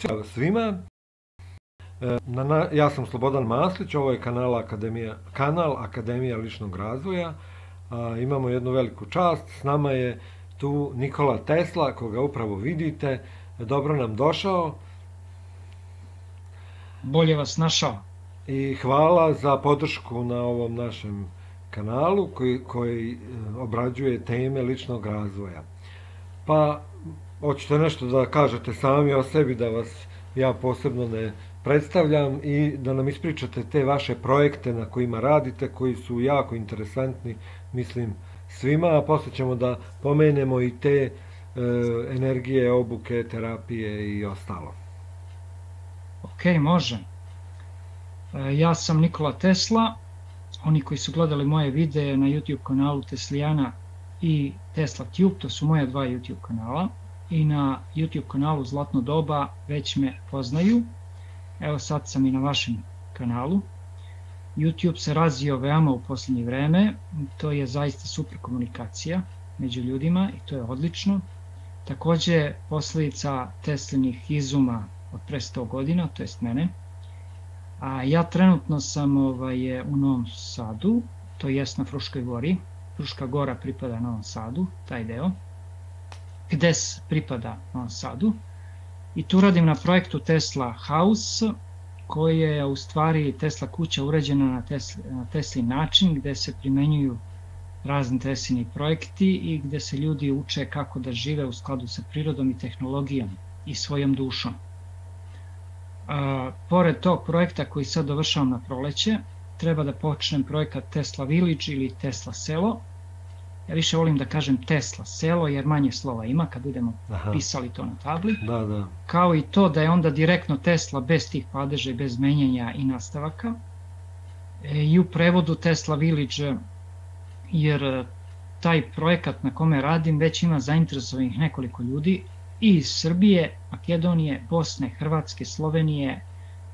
Ćao svima. Ja sam Slobodan Maslić, ovo je kanal Akademija ličnog razvoja. Imamo jednu veliku čast, s nama je tu Nikola Tesla, koga upravo vidite. Dobro nam došao. Bolje vas našao. I hvala za podršku na ovom našem kanalu koji obrađuje teme ličnog razvoja. Pa, hoćete nešto da kažete sami o sebi, da vas ja posebno ne predstavljam i da nam ispričate te vaše projekte na kojima radite, koji su jako interesantni, mislim, svima, a posle ćemo da pomenemo i te energije, obuke, terapije i ostalo. Ok, može. Ja sam Nikola Tesla. Oni koji su gledali moje videe na YouTube kanalu Teslijana i Tesla Tube, to su moja dva YouTube kanala, i na YouTube kanalu Zlatno doba već me poznaju. Evo sad sam i na vašem kanalu. YouTube se razvio veoma u poslednje vreme, to je zaista super komunikacija među ljudima i to je odlično. Takođe, posledica Teslinih izuma od pre 100 godina, to jest mene. Ja trenutno sam u Novom Sadu, to jest na Fruškoj gori. Fruška gora pripada Novom Sadu, taj deo, gde pripada Novom Sadu. I tu radim na projektu Tesla House, koja je u stvari Tesla kuća urađena na Tesli način, gde se primenjuju razni Teslini projekti i gde se ljudi uče kako da žive u skladu sa prirodom i tehnologijom i svojom dušom. Pored tog projekta koji sad dovršavam na proleće, treba da počnem projekat Tesla Village ili Tesla selo. Ja više volim da kažem Tesla selo, jer manje slova ima kad budemo pisali to na tabli. Kao i to da je onda direktno Tesla bez tih padeža i bez menjanja i nastavaka. I u prevodu Tesla Village, jer taj projekat na kome radim već ima zainteresovanih nekoliko ljudi i iz Srbije, Makedonije, Bosne, Hrvatske, Slovenije,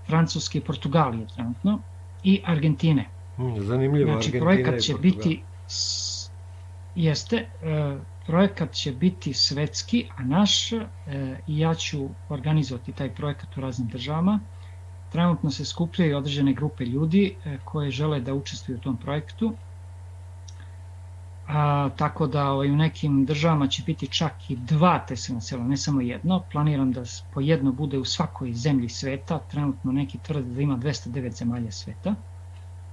Francuske i Portugalije trenutno i Argentine. Zanimljivo, Argentina i Portugal. Jeste, projekat će biti svetski, a naš, i ja ću organizovati taj projekat u raznim državama. Trenutno se skupljaju određene grupe ljudi koje žele da učestvuju u tom projektu. Tako da u nekim državama će biti čak i dva Teslina sela, ne samo jedno. Planiram da po jedno bude u svakoj zemlji sveta, trenutno neki tvrde da ima 209 zemalja sveta.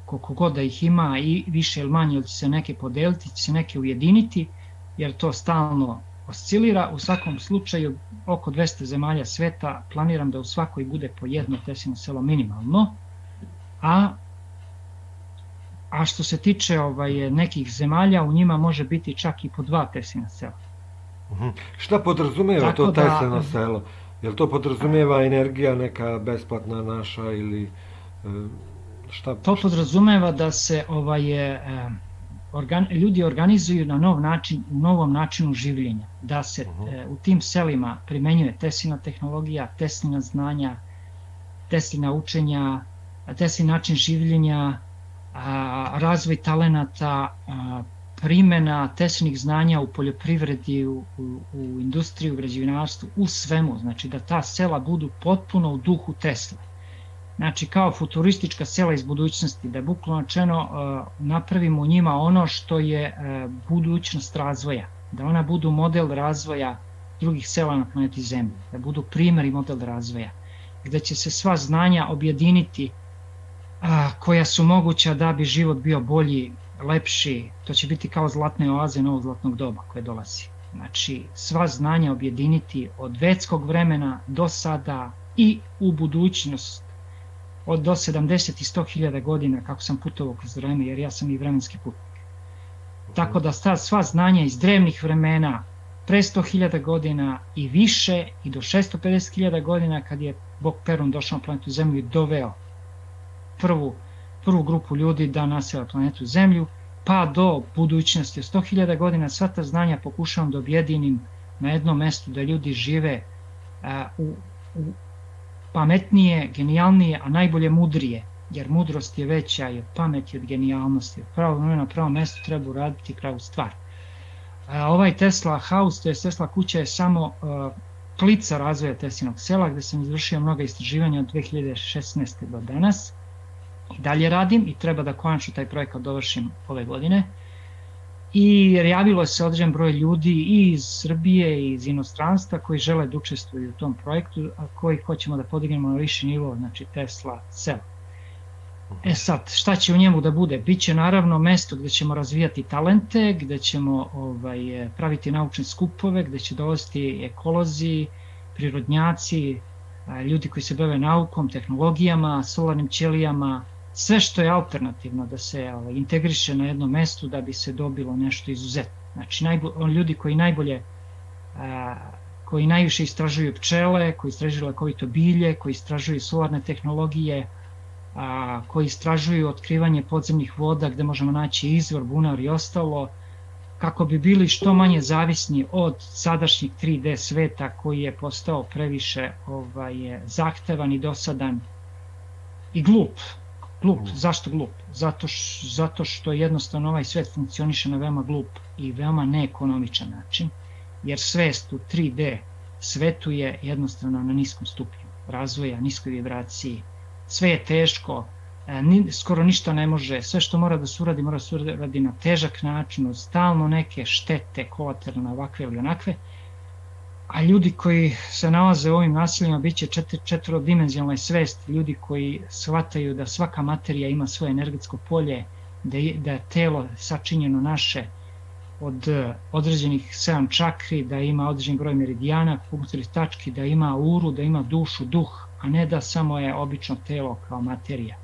Koliko god da ih ima i više ili manje, ili će se neke podeliti, će se neke ujediniti, jer to stalno oscilira. U svakom slučaju oko 200 zemalja sveta planiram da u svakoj bude po jedno Teslino selo minimalno, a što se tiče nekih zemalja, u njima može biti čak i po dva Teslina sela. Šta podrazumeva to Teslino selo? Jel to podrazumeva energija neka besplatna naša ili... To podrazumeva da se ljudi organizuju na nov način, u novom načinu življenja, da se u tim selima primenjuje Teslina tehnologija, Teslina znanja, Teslina učenja, Teslin način življenja, razvoj talenata, primena Teslinih znanja u poljoprivredi, u industriji, u građevinarstvu, u svemu, znači da ta sela budu potpuno u duhu Tesla. Znači kao futuristička sela iz budućnosti, da bukvalno rečeno napravimo u njima ono što je budućnost razvoja, da ona budu model razvoja drugih sela na planeti Zemlji, da budu primer i model razvoja, gde će se sva znanja objediniti koja su moguća da bi život bio bolji, lepši. To će biti kao zlatne oaze novog zlatnog doba koje dolazi. Znači sva znanja objediniti od vetskog vremena do sada i u budućnost, od do 70 i 100 hiljada godina, kako sam putovao kroz vreme, jer ja sam i vremenski putnik. Tako da sva znanja iz drevnih vremena, pre 100 hiljada godina i više, i do 650 hiljada godina, kad je Bog Perun došao na planetu Zemlju i doveo prvu grupu ljudi da nasele planetu Zemlju, pa do budućnosti od 100 hiljada godina, sva ta znanja pokušavam da objedinim na jednom mestu, da ljudi žive u pametnije, genijalnije, a najbolje mudrije, jer mudrost je veća i od pameti, od genijalnosti. Na pravom mestu treba uraditi pravu stvar. Ovaj Tesla House, to je Tesla kuća, je samo klica razvoja Teslinog sela, gde sam izvršio mnoga istraživanja od 2016. do danas. I dalje radim i treba da konačno taj projekat dovršim ove godine. I javilo se određen broj ljudi i iz Srbije i iz inostranstva koji žele da učestvuju u tom projektu, a koji hoćemo da podignemo na viši nivo, znači Tesla selo. E sad, šta će u njemu da bude? Biće naravno mesto gde ćemo razvijati talente, gde ćemo praviti naučne skupove, gde će dolaziti ekolozi, prirodnjaci, ljudi koji se bave naukom, tehnologijama, solarnim ćelijama, sve što je alternativno da se integriše na jedno mesto da bi se dobilo nešto izuzetno. Znači, ljudi koji najviše istražuju pčele, koji istražuju lekovito bilje, koji istražuju solarne tehnologije, koji istražuju otkrivanje podzemnih voda gde možemo naći izvor, bunar i ostalo, kako bi bili što manje zavisni od sadašnjeg 3D sveta koji je postao previše zahtevan i dosadan i glup. Zašto glup? Zato što jednostavno ovaj svet funkcioniše na veoma glup i veoma neekonomičan način, jer svest u 3D svetu je jednostavno na niskom stupnju razvoja, niskoj vibraciji, sve je teško, skoro ništa ne može, sve što mora da se uradi, mora da se uradi na težak način, stalno neke štete, kolateralne, ovakve ili onakve, a ljudi koji se nalaze u ovim nasiljima bit će četvorodimenzijalna svest, ljudi koji shvataju da svaka materija ima svoje energetsko polje, da je telo sačinjeno naše od određenih 7 čakri, da ima određen broj meridijana, punktirnih tački, da ima uru, da ima dušu, duh, a ne da samo je obično telo kao materija.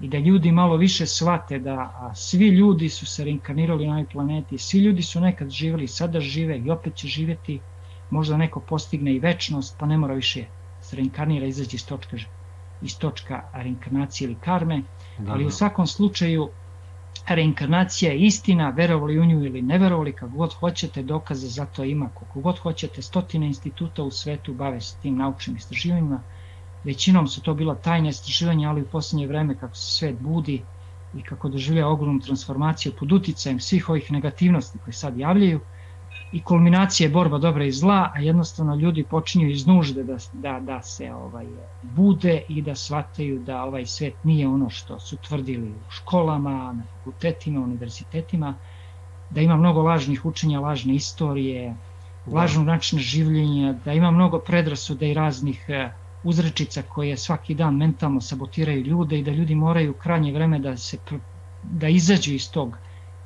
I da ljudi malo više shvate da svi ljudi su se reinkarnirali na ovoj planeti, svi ljudi su nekad živjeli, sada žive i opet će živjeti, možda neko postigne i večnost, pa ne mora više se reinkarnira, izađe iz točka reinkarnacije ili karme, ali u svakom slučaju reinkarnacija je istina, verovali u nju ili ne verovali, kako god hoćete, dokaze za to ima, kako god hoćete, stotine instituta u svetu bave se tim naučnim istraživanjima, većinom su to bila tajna istraživanja, ali u poslednje vreme kako se svet budi i kako doživlja ogromnu transformaciju pod uticajem svih ovih negativnosti koje sad javljaju i kulminacija je borba dobra i zla, a jednostavno ljudi počinju iz nužde da se bude i da shvataju da ovaj svet nije ono što su tvrdili u školama, na fakultetima, univerzitetima, da ima mnogo lažnih učenja, lažne istorije, lažnog načina življenja, da ima mnogo predrasuda i raznih uzrečica koje svaki dan mentalno sabotiraju ljude i da ljudi moraju u krajnje vreme da izađu iz tog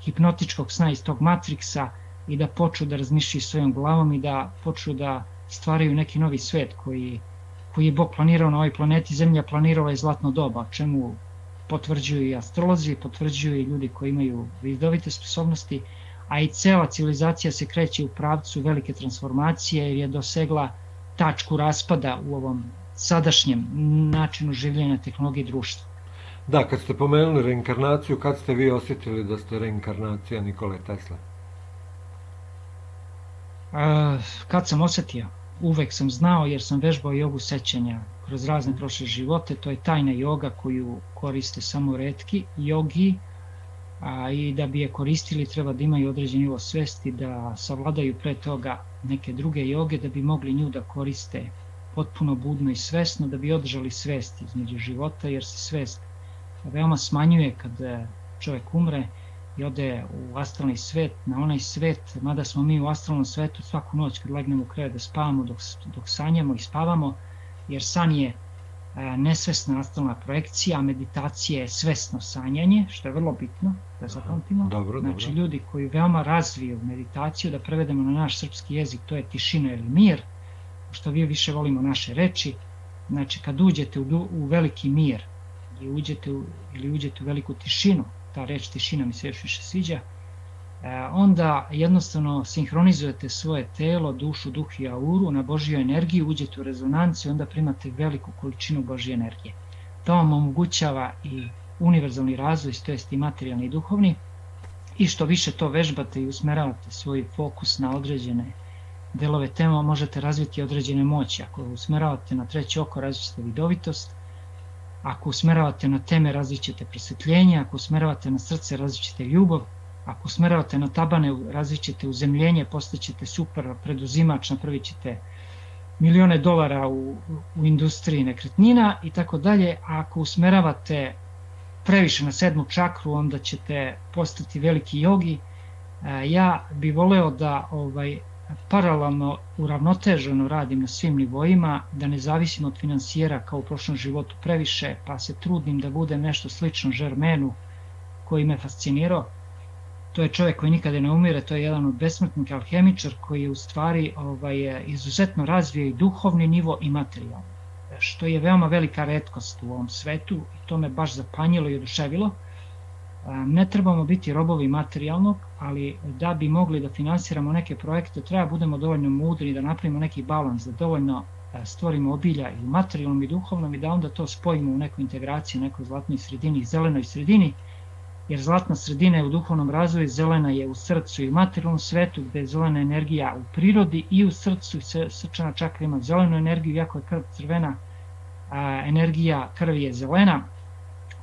hipnotičkog sna, iz tog matriksa i da počnu da razmišljaju svojom glavom i da počnu da stvaraju neki novi svet koji je Bog planirao na ovoj planeti. Zemlja planirala je zlatno doba, čemu potvrđuju i astrolozi, potvrđuju i ljudi koji imaju vidovite sposobnosti, a i cela civilizacija se kreće u pravcu velike transformacije jer je dosegla tačku raspada u ovom sadašnjem načinu življenja tehnologije društva. Da, kad ste pomenuli reinkarnaciju, kad ste vi osjetili da ste reinkarnacija Nikole Tesla? Kad sam osjetio, uvek sam znao jer sam vežbao jogu sećanja kroz razne prošle živote, to je tajna joga koju koriste samo retki jogi i da bi je koristili treba da imaju određen nivo svesti, da savladaju pre toga neke druge joge, da bi mogli nju da koriste potpuno budno i svesno, da bi održali svest između života, jer se svest veoma smanjuje kad čovek umre i ode u astralni svet, na onaj svet, mada smo mi u astralnom svetu svaku noć kad legnemo u krevet da spavamo dok sanjamo i spavamo, jer san je nesvesna astralna projekcija, a meditacija je svesno sanjanje, što je vrlo bitno da zapamtimo. Znači ljudi koji veoma razviju meditaciju, da prevedemo na naš srpski jezik, to je tišina ili mir, što vi više volimo naše reči. Znači kad uđete u veliki mir ili uđete u veliku tišinu, ta reč tišina mi se još više sviđa, onda jednostavno sinhronizujete svoje telo, dušu, duh i auru na Božju energiju, uđete u rezonanciju, onda primate veliku količinu Božje energije. To vam omogućava i univerzalni razvoj, to jest i materijalni i duhovni, i što više to vežbate i usmeravate svoj fokus na određene delove tema, možete razviti određene moći. Ako usmeravate na treće oko, različite vidovitost, ako usmeravate na teme, različite prosvetljenje, ako usmeravate na srce, različite ljubav, ako usmeravate na tabane, razvićete uzemljenje, postaćete super preduzimač, napravit ćete milione dolara u industriji nekretnina i tako dalje. A ako usmeravate previše na sedmu čakru, onda ćete postati veliki jogi. Ja bih voleo da paralelno uravnoteženo radim na svim nivoima, da ne zavisim od finansijera kao u prošlom životu previše, pa se trudim da budem nešto slično Žermenu koji me fascinirao. To je čovjek koji nikada ne umire, to je jedan od besmrtnika, alhemičar koji je u stvari izuzetno razvio i duhovni nivo i materijalni, što je veoma velika retkost u ovom svetu i to me baš zapanjilo i oduševilo. Ne trebamo biti robovi materijalnog, ali da bi mogli da finansiramo neke projekte treba budemo dovoljno mudri da napravimo neki balans, da dovoljno stvorimo obilja i u materijalnom i duhovnom i da onda to spojimo u nekoj integraciji, nekoj zlatnoj sredini i zelenoj sredini, jer zlatna sredina je u duhovnom razvoju, zelena je u srcu i materijalnom svetu gde je zelena energija u prirodi i u srcu, srčana čakra ima zelenu energiju, iako je krv crvena, energija krvi je zelena,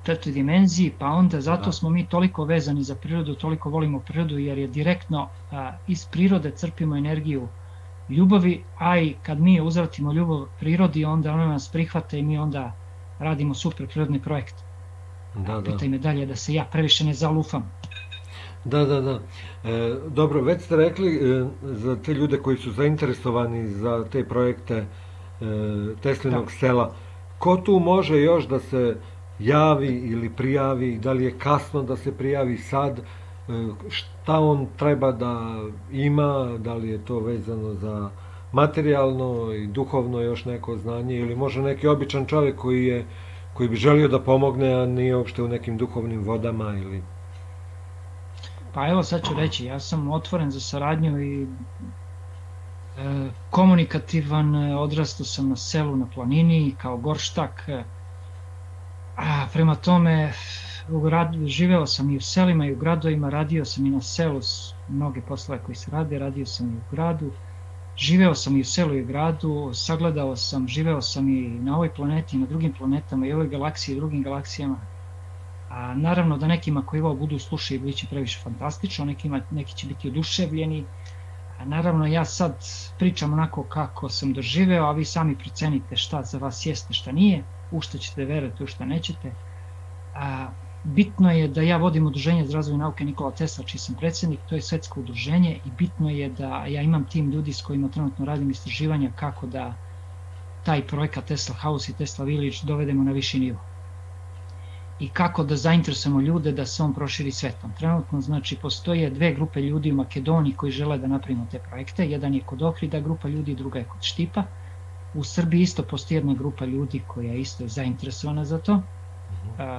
četiri dimenziji, pa onda zato smo mi toliko vezani za prirodu, toliko volimo prirodu, jer je direktno iz prirode crpimo energiju ljubavi, a i kad mi je uzvratimo ljubav prirodi, onda ona nas prihvata i mi onda radimo super prirodni projekt. Pitaj me dalje da se ja previše ne zalufam. Da. Dobro, već ste rekli za te ljude koji su zainteresovani za te projekte Teslinog sela, ko tu može još da se javi ili prijavi, da li je kasno da se prijavi sad, šta on treba da ima, da li je to vezano za materijalno i duhovno još neko znanje ili može neki običan čovjek koji bi želio da pomogne, a nije uopšte u nekim duhovnim vodama ili... Pa evo sad ću reći, ja sam otvoren za saradnju i komunikativan, odrastao sam na selu, na planini, kao gorštak. Prema tome, živeo sam i u selima i u gradovima, radio sam i na selu, mnoge poslove koji se rade, radio sam i u gradu, živeo sam i u selu i u gradu, sagledao sam, živeo sam i na ovoj planeti, na drugim planetama, i ovoj galaksiji, i drugim galaksijama. Naravno da nekima koji ovo budu slušali bit će previše fantastično, neki će biti oduševljeni. Naravno, ja sad pričam onako kako sam doživeo, a vi sami procenite šta za vas jeste, šta nije, u šta ćete verati, u šta nećete. Bitno je da ja vodim Udruženje za razvoj nauke Nikola Tesla, čiji sam predsjednik, to je svetsko udruženje i bitno je da ja imam tim ljudi s kojima trenutno radim istraživanja kako da taj projekat Tesla House i Tesla Village dovedemo na viši nivo. I kako da zainteresujemo ljude da se on proširi svetom. Trenutno, znači, postoje dve grupe ljudi u Makedoniji koji žele da napravimo te projekte. Jedan je kod Ohrida grupa ljudi, druga je kod Štipa. U Srbiji isto postoji jedna grupa ljudi koja isto je zainteresovana za to.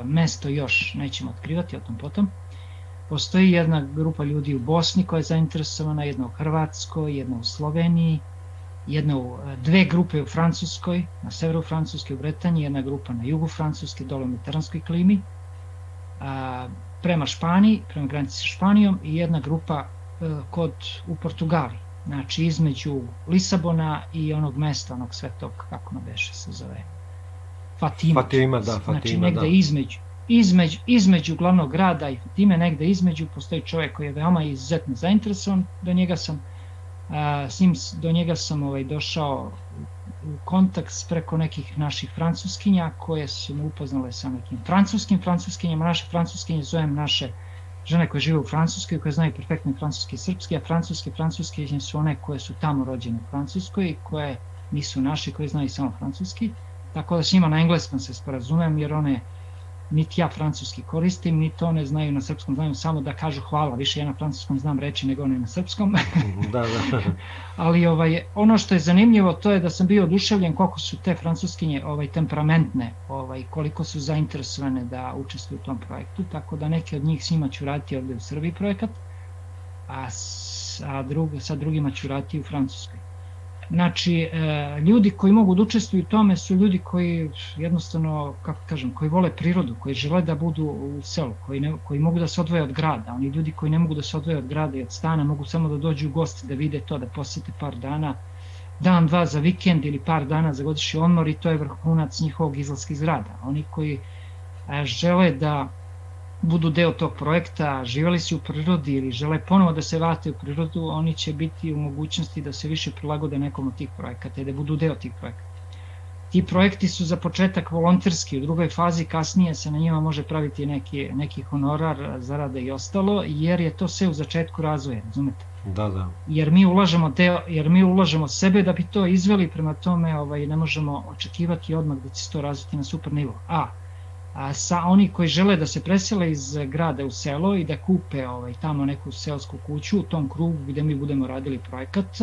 Mesto još nećemo otkrivati, o tom potom. Postoji jedna grupa ljudi u Bosni koja je zainteresovana, jedna u Hrvatskoj, jedna u Sloveniji, dve grupe u Francuskoj, na severu Francuske, u Bretanji, jedna grupa na jugu Francuske, dole u mediteranskoj klimi, prema Španiji, prema granici sa Španijom i jedna grupa u Portugali, znači između Lisabona i onog mesta, onog svetog, kako nam beše se zove, Fatima, znači negde između glavnog grada i Fatime, negde između postoji čovjek koji je veoma izuzetno zainteresovan, do njega sam došao u kontakt preko nekih naših francuskinja koje su me upoznale sa nekim francuskinjama. Naše francuskinje zovem naše žene koje žive u Francuskoj, koje znaju perfektno francuski i srpski, a francuskinje su one koje su tamo rođene u Francuskoj i koje nisu naše, koje znaju samo francuski, tako da s njima na engleskom se sporazumem, jer one niti ja francuski koristim, niti one znaju na srpskom, znaju samo da kažu hvala, više ja na francuskom znam reći nego one na srpskom. Ali ono što je zanimljivo to je da sam bio oduševljen koliko su te francuskinje temperamentne, koliko su zainteresovane da učestvuju u tom projektu, tako da neke od njih s njima ću raditi ovdje u Srbiji projekat, a sa drugima ću raditi u Francuskoj. Znači, ljudi koji mogu da učestvuju u tome su ljudi koji jednostavno, kako kažem, koji vole prirodu, koji žele da budu u selu, koji mogu da se odvoje od grada. Oni ljudi koji ne mogu da se odvoje od grada i od stana mogu samo da dođu u gosti, da vide to, da posete par dana, dan, dva za vikend ili par dana za godišnji odmor i to je vrhunac njihovog izlaska iz grada. Oni koji žele da budu deo tog projekta, živeli su u prirodi ili žele ponovo da se vrate u prirodu, oni će biti u mogućnosti da se više prilagode nekom od tih projekata i da budu deo tih projekata. Ti projekti su za početak volonterski, u drugoj fazi kasnije se na njima može praviti neki honorar, zarada i ostalo, jer je to sve u začetku razvoja, razumete? Da, da. Jer mi ulažemo sebe da bi to izveli, prema tome ne možemo očekivati odmah da će se to razviti na super nivo. A oni koji žele da se presele iz grada u selo i da kupe tamo neku seosku kuću u tom krugu gde mi budemo radili projekat,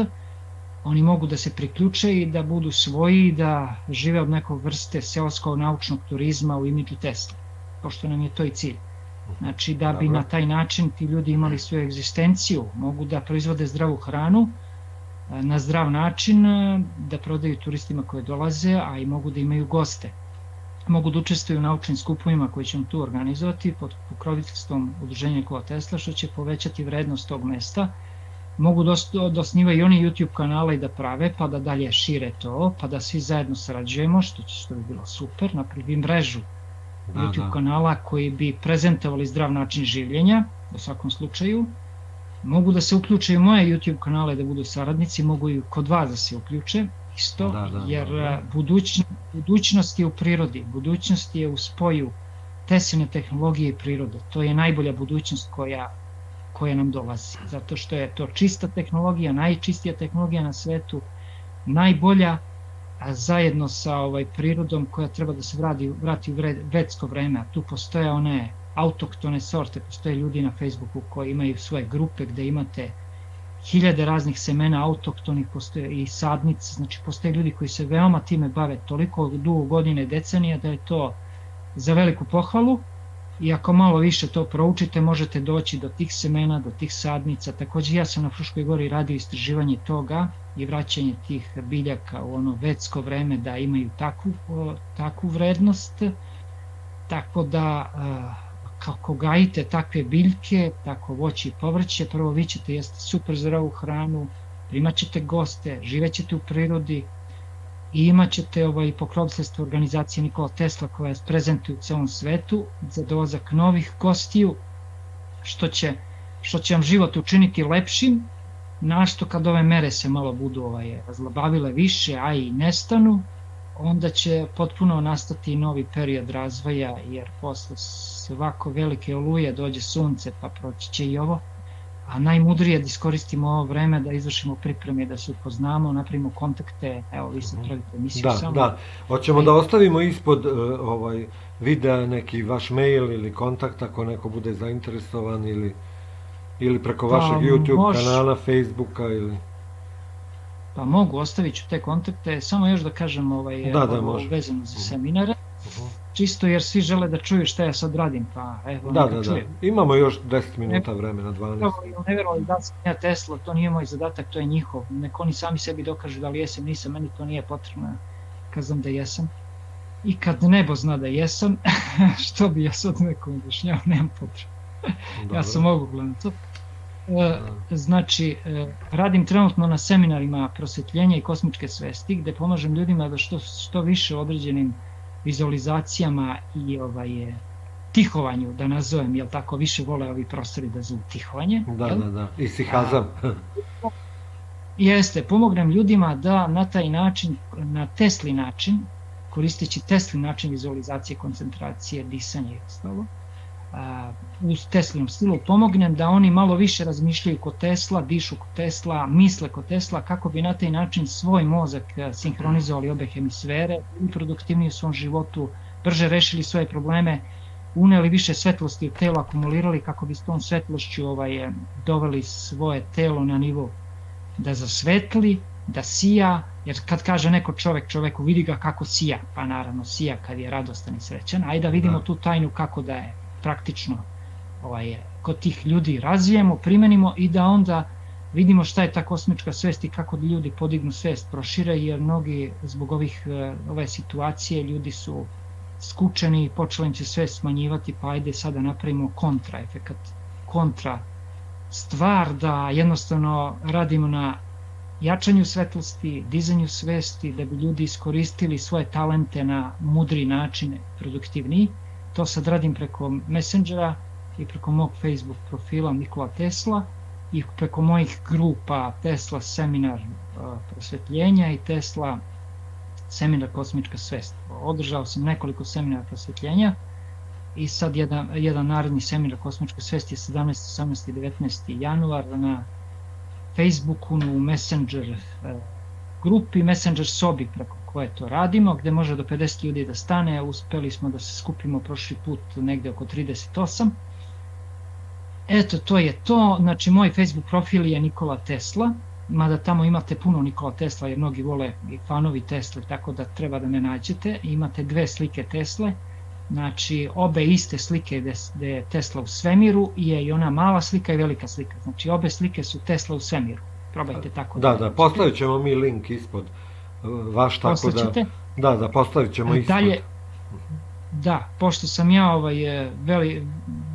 oni mogu da se priključe i da budu svoji i da žive od nekog vrste seoskog naučnog turizma u imidžu Tesla, pošto nam je to i cilj. Znači da bi na taj način ti ljudi imali svoju egzistenciju, mogu da proizvode zdravu hranu na zdrav način, da prodaju turistima koje dolaze, a i mogu da imaju goste. Mogu da učestvuju u naučnim skupovima koje ćemo tu organizovati pod pokroviteljstvom Udruženja Nikola Tesla, što će povećati vrednost tog mesta. Mogu da osnivaju i oni YouTube kanala i da prave, pa da dalje šire to, pa da svi zajedno sarađujemo, što bi bilo super, napravi mrežu YouTube kanala koji bi prezentovali zdrav način življenja, u svakom slučaju. Mogu da se uključe i moje YouTube kanale da budu saradnici, mogu i kod vas da se uključe, isto, jer budućnost je u prirodi, budućnost je u spoju Tesline tehnologije i prirode. To je najbolja budućnost koja nam dolazi, zato što je to čista tehnologija, najčistija tehnologija na svetu, najbolja, a zajedno sa prirodom koja treba da se vrati u vetsko vreme, a tu postoje one autoktone sorte, postoje ljudi na Facebooku koji imaju svoje grupe gde imate hiljade raznih semena autoktonih i sadnica, znači postoje ljudi koji se veoma time bave toliko dugo godine i decenija da je to za veliku pohvalu. I ako malo više to proučite, možete doći do tih semena, do tih sadnica. Takođe, ja sam na Fruškoj gori radio istraživanje toga i vraćanje tih biljaka u ono vetsko vreme da imaju takvu vrednost. Tako da, kako gajite takve biljke, tako voće i povrće, prvo vi ćete jesti super zdravu hranu, primat ćete goste, živećete u prirodi, i imat ćete pokroviteljstvo organizacije Nikola Tesla koja se prezentuje u celom svetu za dolazak novih gostiju, što će vam život učiniti lepšim, našto kad ove mere se malo budu razlabavile više, a i nestanu, onda će potpuno nastati novi period razvoja, jer posle svako velike oluje dođe sunce, pa proći će i ovo. A najmudrije je da iskoristimo ovo vreme, da izvršimo pripreme, da se upoznamo, napravimo kontakte, evo vi se pravite emisiju samo. Da, hoćemo da ostavimo ispod videa neki vaš mail ili kontakt ako neko bude zainteresovan ili preko vašeg YouTube kanala, Facebooka ili... Pa mogu, ostavit ću te kontakte, samo još da kažem vezano za seminare. Čisto jer svi žele da čuju šta ja sad radim, pa evo neka čujem. Imamo još 10 minuta vremena, 12. Ne verujem da sam ja Tesla, to nije moj zadatak, to je njihov. Nek oni sami sebi dokažu da li jesam, nisam, meni to nije potrebno. Kad znam da jesam i kad nebo zna da jesam, što bi ja sad nekom objašnjavao, nemam potrebno. Ja sam oguglan to. Znači, radim trenutno na seminarima prosvetljenja i kosmičke svesti, gde pomažem ljudima da što više u određenim vizualizacijama i tihovanju, da nazovem, jel tako, više vole ovi prostori da zovu tihovanje. Da, i sihazam. Jeste, pomognem ljudima da na taj način, na Tesli način, koristeći Tesli način vizualizacije, koncentracije, disanje i ostalo, u Teslinom stilu pomognem da oni malo više razmišljaju kod Tesla, dišu kod Tesla, misle kod Tesla, kako bi na taj način svoj mozak sinhronizovali obe hemisfere, produktivniji u svom životu, brže rešili svoje probleme, uneli više svetlosti u telo, akumulirali kako bi s tom svetlošću doveli svoje telo na nivo da zasvetli, da sija, jer kad kaže neko čoveku vidi ga kako sija, pa naravno sija kad je radostan i srećan, ajde da vidimo tu tajnu kako da je praktično kod tih ljudi razvijemo, primenimo i da onda vidimo šta je ta kosmička svest i kako ljudi podignu svest, prošire, jer mnogi zbog ove situacije ljudi su skučeni i počela im se svest smanjivati, pa ajde sada napravimo kontraefekat, kontra stvar da jednostavno radimo na jačanju svetlosti, dizanju svesti, da bi ljudi iskoristili svoje talente na mudri način, produktivniji. To sad radim preko Messengera, i preko mog Facebook profila Nikola Tesla i preko mojih grupa Tesla seminar prosvetljenja i Tesla seminar kosmička svest. Održao sam nekoliko seminara prosvetljenja i sad jedan naredni seminar kosmička svest je 17, 18 i 19. januar na Facebooku u Messenger grupi, Messenger sobi preko koje to radimo, gde može do 50 ljudi da stane. Uspeli smo da se skupimo prošli put negde oko 38. Eto, to je to. Znači, moj Facebook profil je Nikola Tesla, mada tamo imate puno Nikola Tesla, jer mnogi vole i fanovi Tesle, tako da treba da me nađete. Imate dve slike Tesle, znači obe iste slike gde je Tesla u svemiru, je i ona mala slika i velika slika. Znači, obe slike su Tesla u svemiru. Probajte tako da... Da, postavit ćemo mi link ispod vaš, tako da... Da, postavit ćemo ispod. Da, pošto sam ja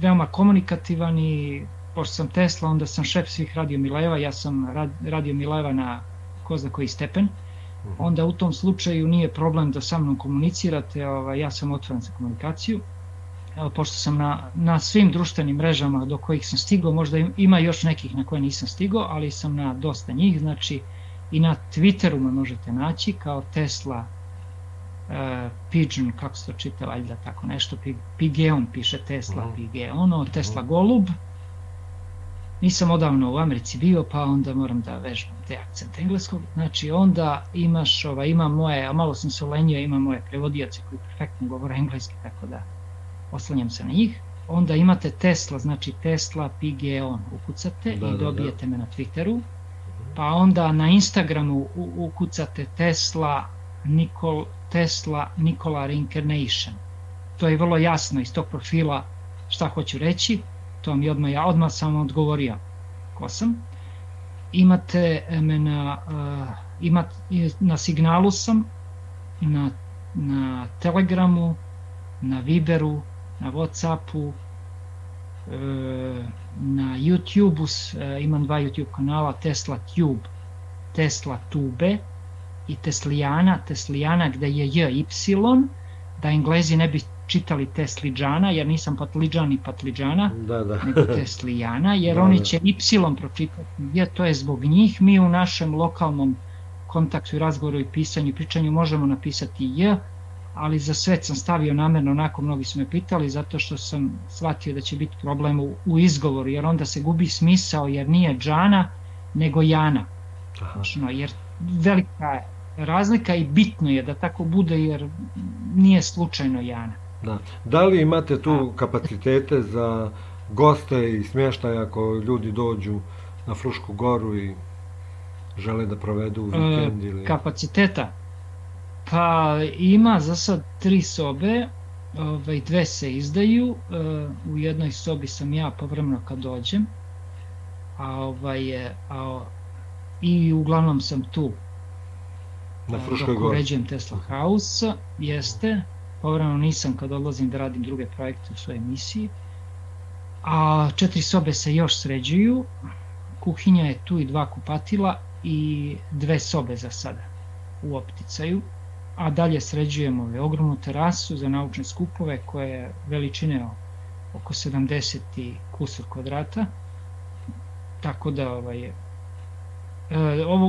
veoma komunikativan i pošto sam Tesla, onda sam šef svih radiomileva, ja sam radiomileva na ko zna koji stepen, onda u tom slučaju nije problem da sa mnom komunicirate, ja sam otvoren za komunikaciju. Pošto sam na svim društvenim mrežama do kojih sam stigao, možda ima još nekih na koje nisam stigao, ali sam na dosta njih, znači i na Twitteru me možete naći kao Tesla Pigeon, kako se to čita, valjda tako nešto, Pigeon piše, Tesla Pigeon, Tesla Golub. Nisam odavno u Americi bio, pa onda moram da vežbam te akcente engleskog. Znači, onda ima moje, a malo sam se ulenio, ima moje prevodioce koji perfektno govore engleski, tako da oslanjam se na njih. Onda imate Tesla, znači Tesla Pigeon ukucate i dobijete me na Twitteru. Pa onda na Instagramu ukucate Tesla Nikola Reincarnation. To je vrlo jasno iz tog profila šta hoću reći. To mi odmah sam odgovorio ko sam. Imate me na Signalu sam, na Telegramu, na Viberu, na Whatsappu, na YouTube-u imam dva YouTube kanala, Tesla Tube, Tesla Tube i Teslijana, gde je Y, da Englezi ne bi čitali Teslijana, jer nisam Patliđan i Patliđana, nego Teslijana, jer oni će Y pročitati, to je zbog njih. Mi u našem lokalnom kontaktu i razgovoru i pisanju i pričanju možemo napisati J, ali za svet sam stavio namerno onako, mnogi su me pitali, zato što sam shvatio da će biti problem u izgovoru, jer onda se gubi smisao, jer nije Džana, nego Jana. Jer velika je razlika i bitno je da tako bude, jer nije slučajno Jana. Da li imate tu kapacitete za goste i smještaj ako ljudi dođu na Frušku goru i žele da provedu vikend? Kapaciteta? Pa ima za sad 3 sobe, 2 se izdaju, u jednoj sobi sam ja povremeno kad dođem i uglavnom sam tu dok uređujem Tesla House, jeste, povremeno nisam kad odlazim da radim druge projekte u svojoj emisiji, a 4 sobe se još sređuju, kuhinja je tu i 2 kupatila i 2 sobe za sada u opticaju. A dalje sređujemo ogromnu terasu za naučne skupove koje je veličine oko 70 i kusur kvadrata. Tako da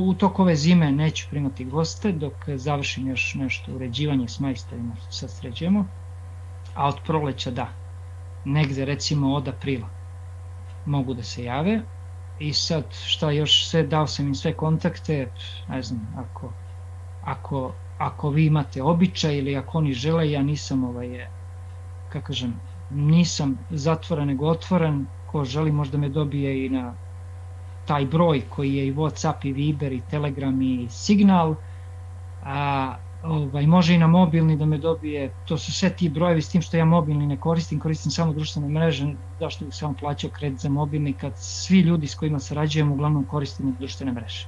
u toku ove zime neću primati goste dok završim još nešto uređivanje s majstorima sa sređujemo. A od proleća da, negde recimo od aprila mogu da se jave. I sad šta još, sve dao sam im sve kontakte, ne znam, ako vi imate običaj ili ako oni žele, ja nisam zatvoren nego otvoren, ko želi možda me dobije i na taj broj koji je i Whatsapp i Viber i Telegram i Signal, može i na mobilni da me dobije, to su sve ti brojevi, s tim što ja mobilni ne koristim samo društvene mreže, zašto bih samo plaćao kredit za mobilni kad svi ljudi s kojima sarađujem uglavnom koristim društvene mreže.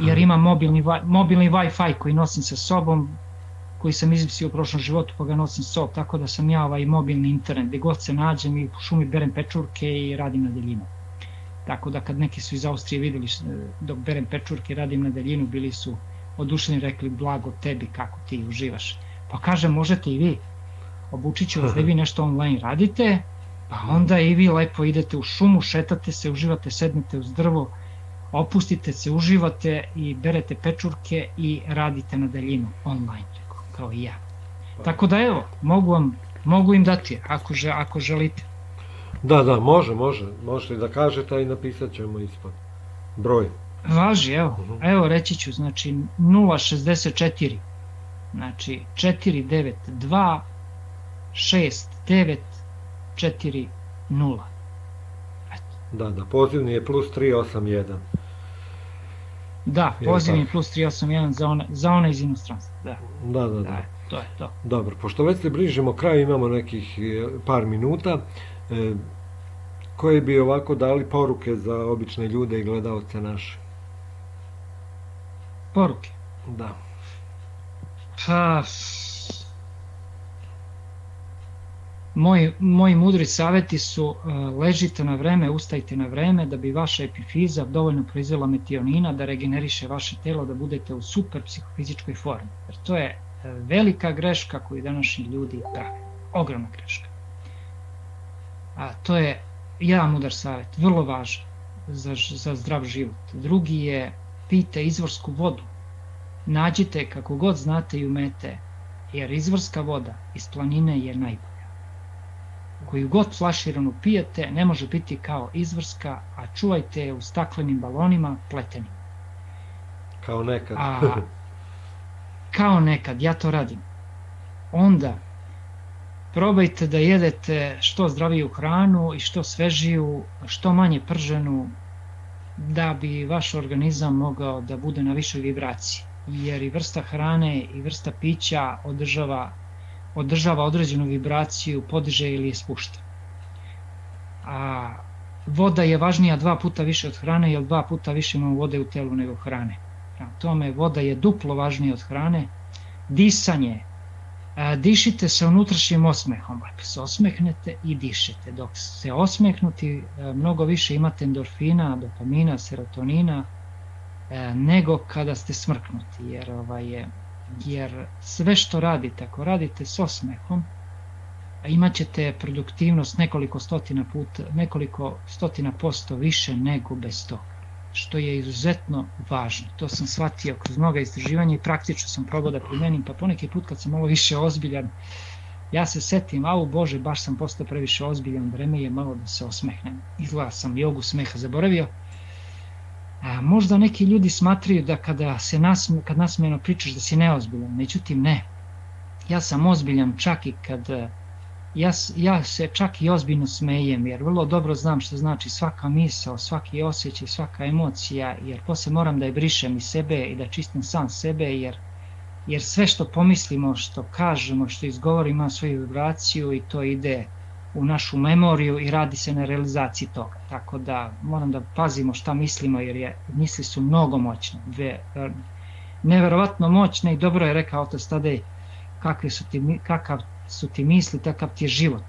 Jer imam mobilni Wi-Fi koji nosim sa sobom, koji sam izmislio u prošlom životu pa ga nosim sa sobom, tako da sam ja mobilni internet, gde god se nađem i u šumi berem pečurke i radim na daljinu. Tako da kad neki su iz Austrije videli dok berem pečurke i radim na daljinu, bili su oduševljeni, rekli blago tebi kako ti uživaš. Pa kažem, možete i vi, obučit ću vas da vi nešto online radite, Pa onda i vi lepo idete u šumu, šetate se, uživate, sednete uz drvo, opustite se, uživate i berete pečurke i radite na daljinu, online, kao i ja. Tako da evo, mogu im dati, ako želite. Da, može da kažete i napisat ćemo ispod broj. Važi, evo reći ću, znači 064, znači 492 69 4 0. Da, pozivni je plus 381. Da, pozivni je plus 381 za one iz inostranstva. Da. To je to. Dobro, pošto već se bližimo kraju, imamo nekih par minuta, koje bi ovako dali poruke za obične ljude i gledalce naše? Poruke? Da. Pa... Moji mudri saveti su ležite na vreme, ustajte na vreme, da bi vaša epifiza dovoljno proizvela metionina, da regeneriše vaše telo, da budete u super psihofizičkoj formi. Jer to je velika greška koju današnji ljudi prave. Ogromna greška. A to je jedan mudar savet, vrlo važan za zdrav život. Drugi je pijte izvorsku vodu. Nađite kako god znate i umete, jer izvorska voda iz planine je najbolja. Koju god flaširanu pijete, ne može biti kao izvorska, a čuvajte je u staklenim balonima, pletenim. Kao nekad. Kao nekad, ja to radim. Onda, probajte da jedete što zdraviju hranu i što svežiju, što manje prženu, da bi vaš organizam mogao da bude na višoj vibraciji. Jer i vrsta hrane i vrsta pića održava određenu vibraciju, podiže ili je spušta. Voda je važnija 2 puta više od hrane, jer 2 puta više imamo vode u telu nego hrane. Prema tome, voda je duplo važnija od hrane. Disanje. Dišite sa unutrašnjim osmehom. Ako se osmehnete i dišete. Dok se osmehnuti, mnogo više imate endorfina, dopamina, serotonina, nego kada ste smrknuti, jer jer sve što radite, ako radite s osmehom, imat ćete produktivnost nekoliko stotina posto više nego bez toga, što je izuzetno važno. To sam shvatio kroz mnoga istraživanja i praktično sam probao da primenim, pa poneki put kad sam malo više ozbiljan, ja se setim, au Bože, baš sam postao previše ozbiljan, vreme je malo da se osmehnem. Izgleda sam jogu smeha zaboravio. Možda neki ljudi smatraju da kad nasmejano pričaš da si neozbiljan, međutim ne. Ja sam ozbiljan čak i kad, ja se čak i ozbiljno smejem, jer vrlo dobro znam što znači svaka misao, svaki osjećaj, svaka emocija, jer posle moram da je brišem iz sebe i da čistim sam sebe, jer sve što pomislimo, što kažemo, što izgovorimo ima svoju vibraciju i to ide u našu memoriju i radi se na realizaciji toga. Tako da moram da pazimo šta mislimo, jer misli su mnogo moćne. Neverovatno moćne i dobro je rekao Otac Tadej, kakav su ti misli, takav ti je život.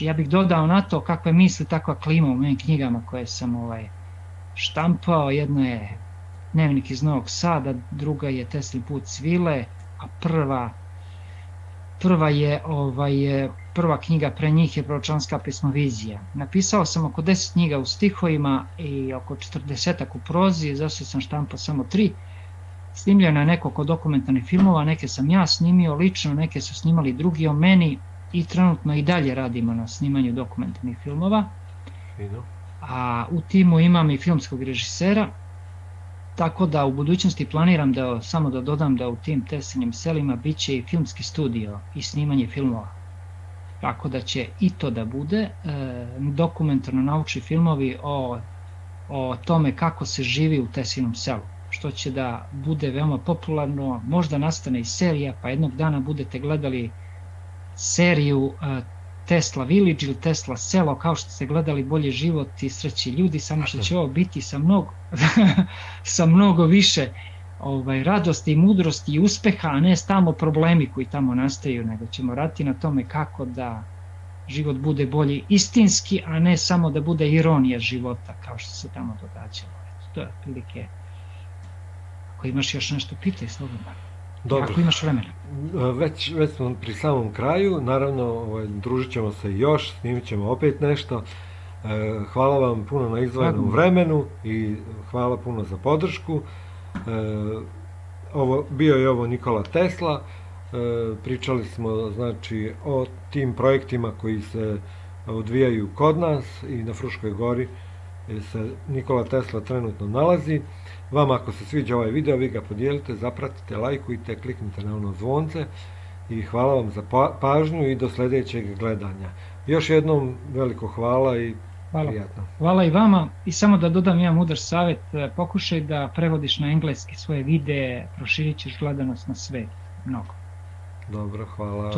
Ja bih dodao na to kakve misli, takva klima u mojim knjigama koje sam štampao. Jedna je Dnevnik iz Novog Sada, druga je Tesli put svile, a prva knjiga pre njih je Proročanska pismovizija. Napisao sam oko 10 knjiga u stihovima i oko 40-ak u prozi, zato sam štampao samo 3. Snimljeno je nekoliko dokumentarnih filmova, neke sam ja snimio lično, neke su snimali drugi o meni i trenutno i dalje radimo na snimanju dokumentarnih filmova. U timu imam i filmskog režisera, tako da u budućnosti planiram da, samo da dodam da u tim Teslinim selima bit će i filmski studio i snimanje filmova. Tako da će i to da bude dokumentarno naučni filmovi o tome kako se živi u Teslinom selu, što će da bude veoma popularno, možda nastane i serija, pa jednog dana budete gledali seriju Tesla Village ili Tesla selo, kao što ste gledali Bolji život i Sreći ljudi, samo što će ovo biti sa mnogo više radosti i mudrosti i uspeha, a ne samo problemi koji tamo nastaju, nego ćemo raditi na tome kako da život bude bolji istinski, a ne samo da bude ironija života, kao što se tamo događalo. To je prilike. Ako imaš još nešto, pitaj slobodno. Dobro. Ako imaš vremena. Već smo pri samom kraju, naravno družit ćemo se još, snimit ćemo opet nešto. Hvala vam puno na izdvojenom vremenu i hvala puno za podršku. Bio je ovo Nikola Tesla, pričali smo znači o tim projektima koji se odvijaju kod nas i na Fruškoj gori se Nikola Tesla trenutno nalazi. Vama ako se sviđa ovaj video, vi ga podijelite, zapratite, lajkujte, kliknite na ono zvonce i hvala vam za pažnju i do sljedećeg gledanja. Još jednom veliko hvala i prijatno. Hvala i vama i samo da dodam jedan mudar savjet, pokušaj da prevodiš na engleski svoje videe, proširit ćeš gledanost na svet mnogo. Dobro, hvala.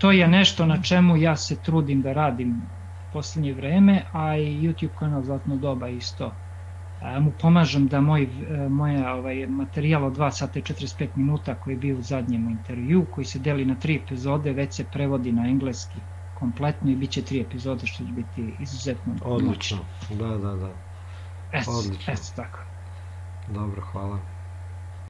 To je nešto na čemu ja se trudim da radim posljednje vreme, a i YouTube kanal Zlatno doba isto. Mu pomažem da moj materijal od 2 sata i 45 minuta koji je bio u zadnjem intervju, koji se deli na 3 epizode, već se prevodi na engleski kompletno i bit će 3 epizode što će biti izuzetno odlično. Da, da, da. Odlično. Eto, tako. Dobro, hvala.